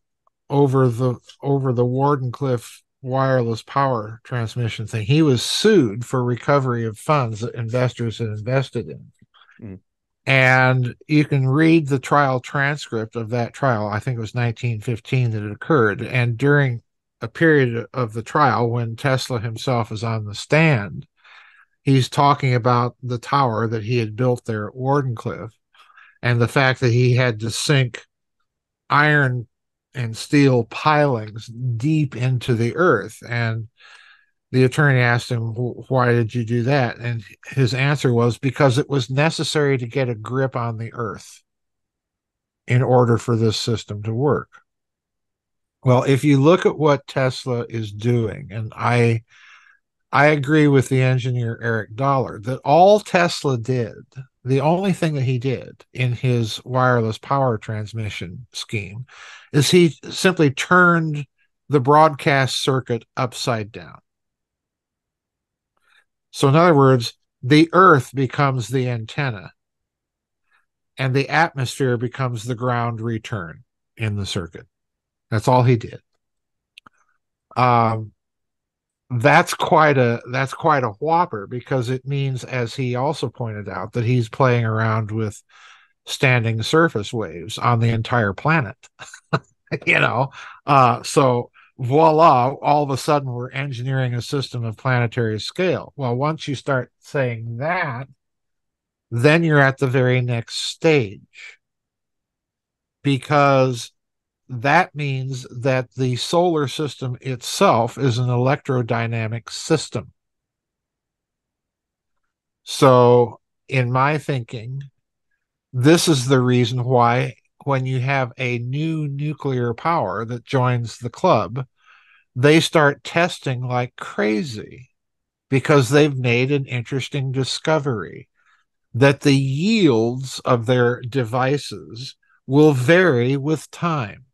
over the Wardenclyffe wireless power transmission thing. He was sued for recovery of funds that investors had invested in. And you can read the trial transcript of that trial. I think it was 1915 that it occurred. And during a period of the trial, when Tesla himself is on the stand, he's talking about the tower that he had built there at Wardenclyffe and the fact that he had to sink iron and steel pilings deep into the earth. And the attorney asked him, why did you do that? And his answer was, because it was necessary to get a grip on the earth in order for this system to work. Well, if you look at what Tesla is doing, and I agree with the engineer Eric Dollard, that all Tesla did, the only thing that he did in his wireless power transmission scheme, is he simply turned the broadcast circuit upside down. So in other words, the earth becomes the antenna and the atmosphere becomes the ground return in the circuit. That's all he did. That's quite a whopper, because it means, as he also pointed out, that he's playing around with standing surface waves on the entire planet. So voila, all of a sudden we're engineering a system of planetary scale. Well, once you start saying that, then you're at the very next stage, because that means that the solar system itself is an electrodynamic system. So in my thinking, this is the reason why when you have a new nuclear power that joins the club, they start testing like crazy, because they've made an interesting discovery that the yields of their devices will vary with time.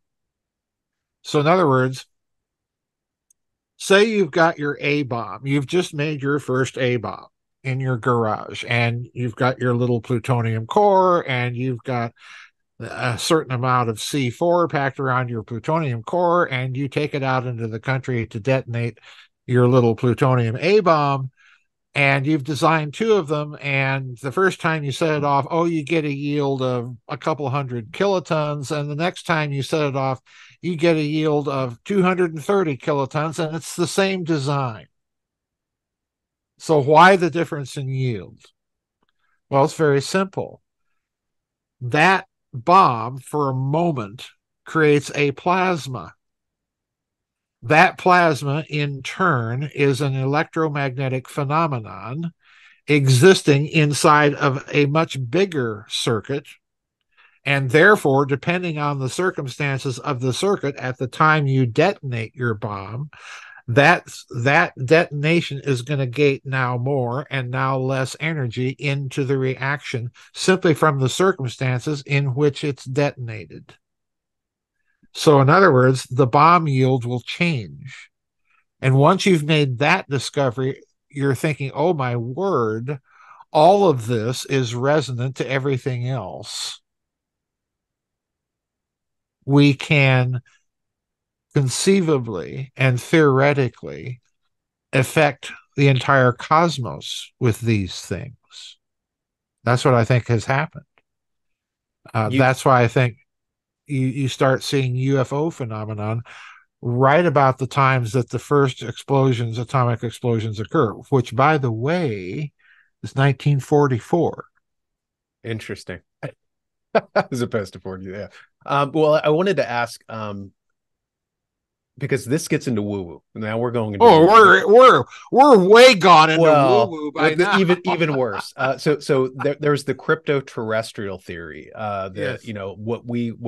So in other words, say you've got your A-bomb, you've just made your first A-bomb in your garage, and you've got your little plutonium core, and you've got a certain amount of C4 packed around your plutonium core, and you take it out into the country to detonate your little plutonium A-bomb. and you've designed two of them, and the first time you set it off, oh, you get a yield of a couple hundred kilotons, and the next time you set it off, you get a yield of 230 kilotons, and it's the same design. So why the difference in yield? Well, it's very simple. That bomb, for a moment, creates a plasma. That plasma, in turn, is an electromagnetic phenomenon existing inside of a much bigger circuit, and therefore, depending on the circumstances of the circuit at the time you detonate your bomb, that detonation is going to gate now more and now less energy into the reaction simply from the circumstances in which it's detonated. So in other words, the bomb yield will change. And once you've made that discovery, you're thinking, oh my word, all of this is resonant to everything else. We can conceivably and theoretically affect the entire cosmos with these things. That's what I think has happened. That's why I think you start seeing UFO phenomenon right about the times that the first explosions, atomic explosions, occur, which, by the way, is 1944. Interesting. As opposed to 40, yeah. Well, I wanted to ask, because this gets into woo-woo. Now we're going into we're way gone into woo-woo by now. Even worse. So there's the crypto-terrestrial theory. Yes. You know, what we've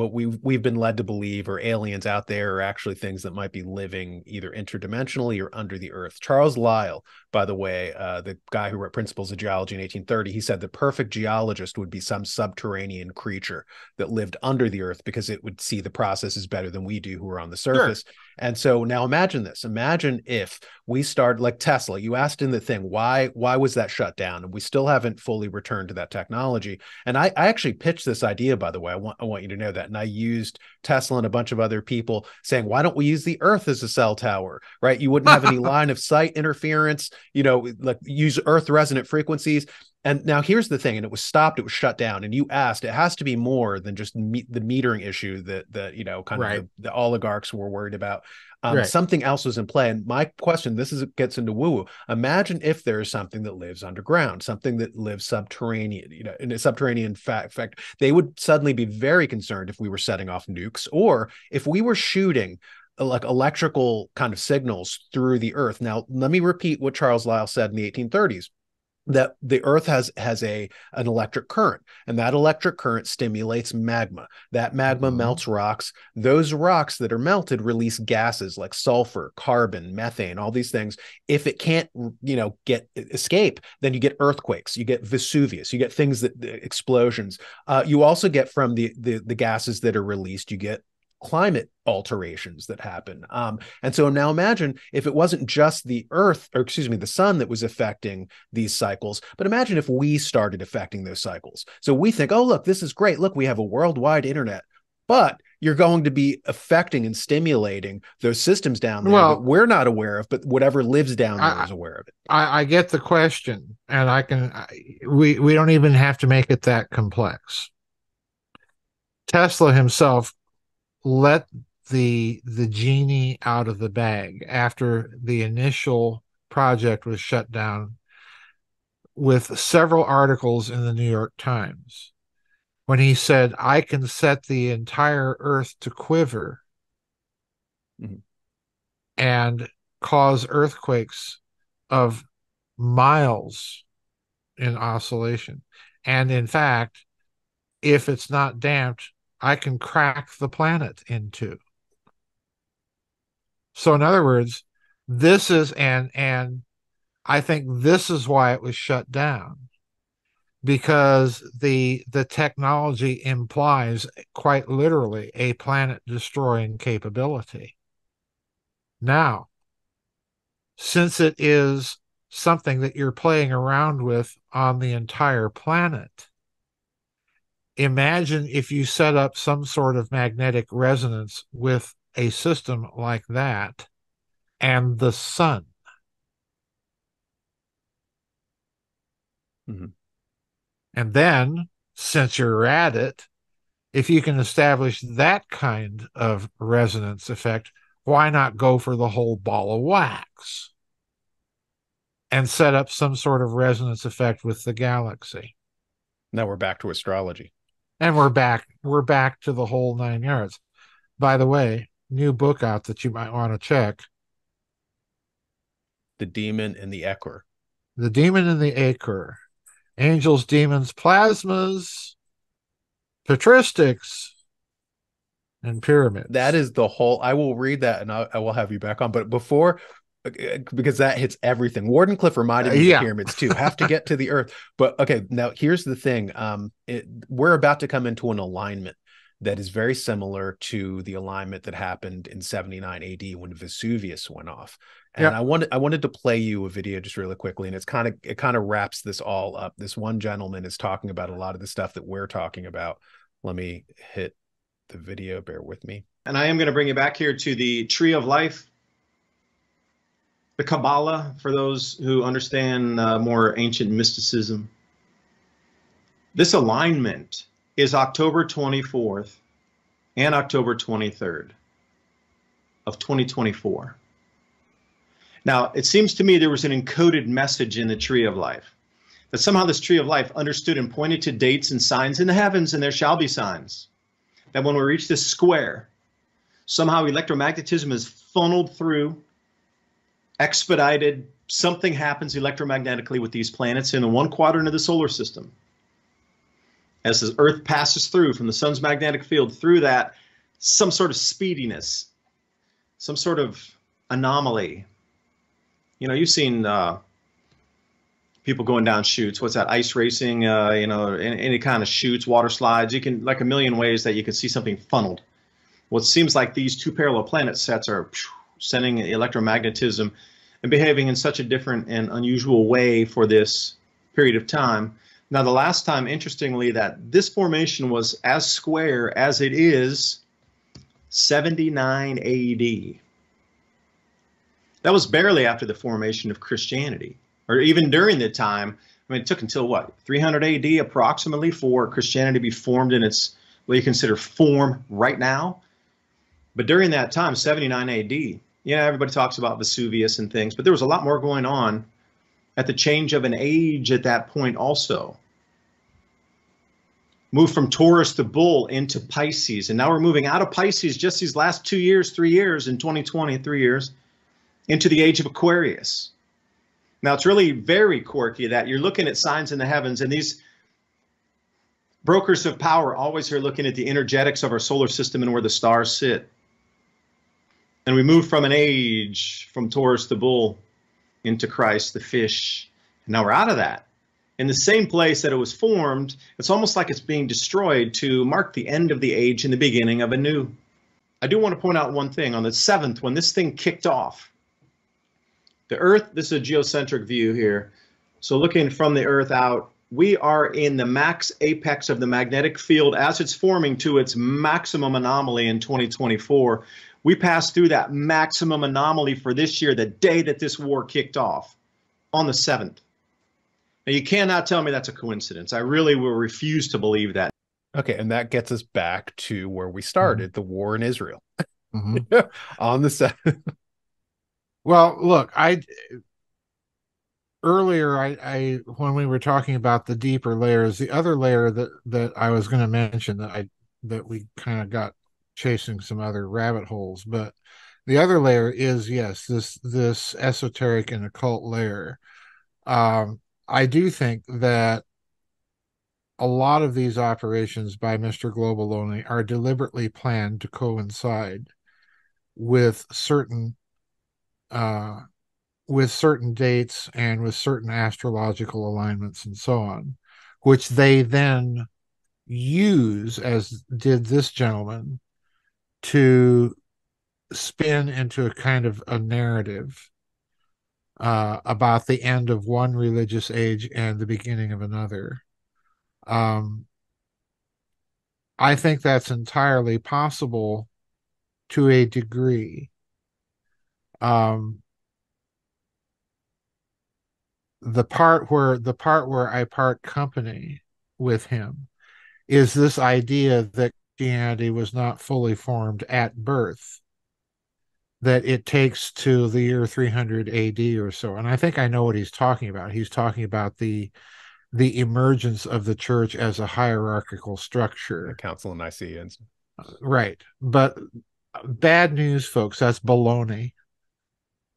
been led to believe are aliens out there are actually things that might be living either interdimensionally or under the earth. Charles Lyell, by the way, the guy who wrote Principles of Geology in 1830, he said the perfect geologist would be some subterranean creature that lived under the earth because it would see the processes better than we do who are on the surface. Sure. And so now imagine this. Imagine if we start like Tesla. You asked in the thing, why was that shut down? And we still haven't fully returned to that technology. And I actually pitched this idea, by the way. I want you to know that. And I used Tesla and a bunch of other people saying, why don't we use the earth as a cell tower, right? You wouldn't have any line of sight interference, you know, like use earth resonant frequencies. And now here's the thing, and it was stopped, it was shut down. And you asked, it has to be more than just the metering issue that you know, kind right. of the oligarchs were worried about. Right. Something else was in play. And my question, gets into woo-woo. Imagine if there is something that lives underground, something that lives subterranean, you know, in a subterranean fact, they would suddenly be very concerned if we were setting off nukes or if we were shooting like electrical kind of signals through the earth. Now, let me repeat what Charles Lyell said in the 1830s. That the earth has an electric current, and that electric current stimulates magma. That magma melts rocks. Those rocks that are melted release gases like sulfur, carbon, methane, all these things. If it can't, you know, escape, then you get earthquakes, you get Vesuvius, you get things that explosions. You also get from the gases that are released, you get climate alterations that happen. And so now imagine if it wasn't just the earth, or excuse me, the sun that was affecting these cycles, but imagine if we started affecting those cycles. So we think, oh, look, this is great. Look, we have a worldwide internet, but you're going to be affecting and stimulating those systems down there that we're not aware of, but whatever lives down there is aware of it. I get the question, and we don't even have to make it that complex. Tesla himself let the genie out of the bag after the initial project was shut down with several articles in the New York Times when he said, I can set the entire earth to quiver and cause earthquakes of miles in oscillation. And in fact, if it's not damped, I can crack the planet into. So in other words, this is, and I think this is why it was shut down, because the technology implies quite literally a planet-destroying capability. Now, since it is something that you're playing around with on the entire planet, imagine if you set up some sort of magnetic resonance with a system like that and the sun. Mm-hmm. And then, since you're at it, if you can establish that kind of resonance effect, why not go for the whole ball of wax and set up some sort of resonance effect with the galaxy? Now we're back to astrology. And we're back to the whole 9 yards. By the way, new book out that you might want to check. The Demon and the Acre. The Demon and the Acre. Angels, Demons, Plasmas, Patristics, and Pyramids. That is the whole... I will read that, and I will have you back on. But before... because that hits everything. Wardenclyffe reminded me of the pyramids too. Have to get to the earth. But okay, now here's the thing. We're about to come into an alignment that is very similar to the alignment that happened in 79 AD when Vesuvius went off. And yep. I wanted to play you a video just really quickly, and it kind of wraps this all up. This one gentleman is talking about a lot of the stuff that we're talking about. Let me hit the video. Bear with me. And I am going to bring you back here to the Tree of Life, the Kabbalah, for those who understand more ancient mysticism. This alignment is October 24th and October 23rd of 2024. Now, it seems to me there was an encoded message in the Tree of Life, that somehow this Tree of Life understood and pointed to dates and signs in the heavens, and there shall be signs, that when we reach this square, somehow electromagnetism is funneled through, expedited, something happens electromagnetically with these planets in the one quadrant of the solar system. As the Earth passes through from the sun's magnetic field through that, some sort of speediness, some sort of anomaly. You know, you've seen people going down chutes. What's that, ice racing, you know, any kind of chutes, water slides. You can, like, a million ways that you can see something funneled. Well, it seems like these two parallel planet sets are sending electromagnetism and behaving in such a different and unusual way for this period of time. Now, the last time, interestingly, that this formation was as square as it is, 79 AD. That was barely after the formation of Christianity, or even during the time. I mean, it took until what, 300 AD approximately, for Christianity to be formed in its, what you consider form right now. But during that time, 79 AD, yeah, everybody talks about Vesuvius and things, but there was a lot more going on at the change of an age at that point also. Moved from Taurus to Bull into Pisces, and now we're moving out of Pisces just these last 2 years, 3 years, in 2020, 3 years, into the age of Aquarius. Now, it's really very quirky that you're looking at signs in the heavens, and these brokers of power always are looking at the energetics of our solar system and where the stars sit. And we move from an age, from Taurus the Bull, into Christ the Fish. And now we're out of that. In the same place that it was formed, it's almost like it's being destroyed to mark the end of the age and the beginning of a new. I do want to point out one thing. On the 7th, when this thing kicked off, the Earth, this is a geocentric view here. So looking from the Earth out, we are in the max apex of the magnetic field as it's forming to its maximum anomaly in 2024. We passed through that maximum anomaly for this year, the day that this war kicked off, on the 7th. Now, you cannot tell me that's a coincidence. I really will refuse to believe that. Okay, and that gets us back to where we started, the war in Israel. On the 7th. Well, look, Earlier, when we were talking about the deeper layers, the other layer that I was going to mention that we kind of got chasing some other rabbit holes, but the other layer is, yes, this esoteric and occult layer. I do think that a lot of these operations by Mr. Global only are deliberately planned to coincide with certain dates and with certain astrological alignments and so on, which they then use, as did this gentleman, to spin into a kind of a narrative about the end of one religious age and the beginning of another. I think that's entirely possible to a degree. the part where I part company with him is this idea that Christianity was not fully formed at birth, that it takes to the year 300 AD or so. And I think I know what he's talking about. He's talking about the emergence of the church as a hierarchical structure. The Council of Nicaea. Right. But bad news, folks, that's baloney.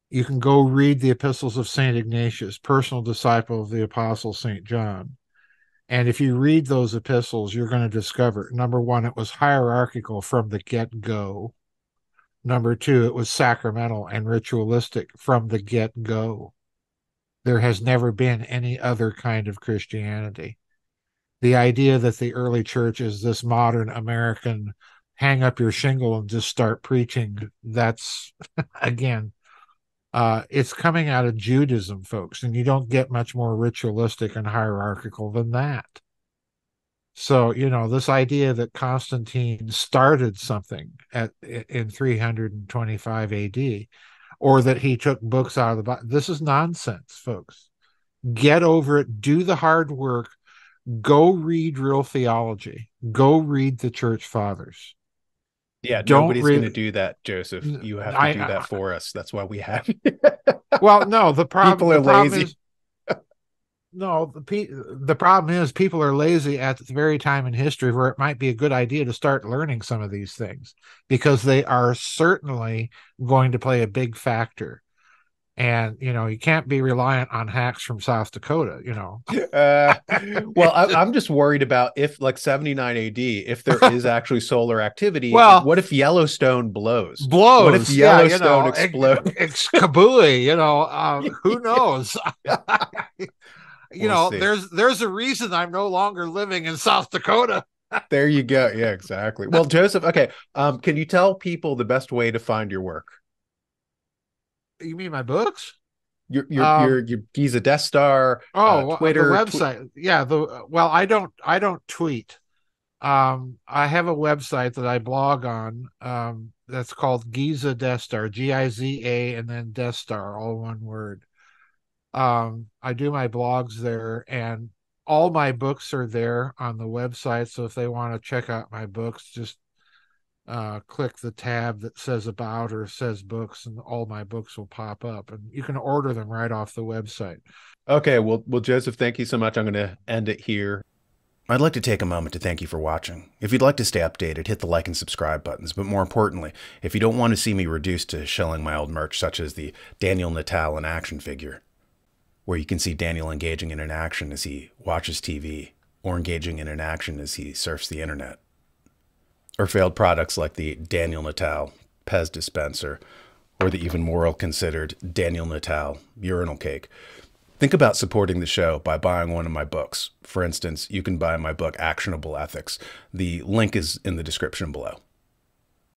You can go read the epistles of St. Ignatius, personal disciple of the Apostle St. John. And if you read those epistles, you're going to discover, number one, it was hierarchical from the get-go. Number two, it was sacramental and ritualistic from the get-go. There has never been any other kind of Christianity. The idea that the early church is this modern American hang up your shingle and just start preaching, that's, again, it's coming out of Judaism, folks, and you don't get much more ritualistic and hierarchical than that. So, you know, this idea that Constantine started something in 325 AD, or that he took books out of the Bible, this is nonsense, folks. Get over it. Do the hard work. Go read real theology. Go read the Church Fathers. Yeah, nobody's going to do that, Joseph. You have to do that for us. That's why we have. Well, no, the problem. People are lazy. The problem is people are lazy at the very time in history where it might be a good idea to start learning some of these things, because they are certainly going to play a big factor. And, you know, you can't be reliant on hacks from South Dakota, you know. Well, I'm just worried about if, like, 79 AD, if there is actually solar activity, well, what if Yellowstone blows? What if Yellowstone explodes? It's kabooey, you know, who knows? We'll see. There's a reason I'm no longer living in South Dakota. There you go. Yeah, exactly. Well, Joseph, okay, can you tell people the best way to find your work? You mean my books? Your Giza Death Star. Twitter, the website. I don't tweet. I have a website that I blog on. That's called Giza Death Star, Giza, and then Death Star, all one word. I do my blogs there, and all my books are there on the website. So if they want to check out my books, just click the tab that says about or says books, and all my books will pop up, and you can order them right off the website. Okay. Well, Joseph, thank you so much. I'm going to end it here. I'd like to take a moment to thank you for watching. If you'd like to stay updated, hit the like and subscribe buttons, but more importantly, if you don't want to see me reduced to shelling my old merch, such as the Daniel Natal in action figure, where you can see Daniel engaging in an action as he watches TV, or engaging in an action as he surfs the internet, or failed products like the Daniel Natal Pez dispenser, or the even more ill-considered Daniel Natal urinal cake. Think about supporting the show by buying one of my books. For instance, you can buy my book, Actionable Ethics. The link is in the description below.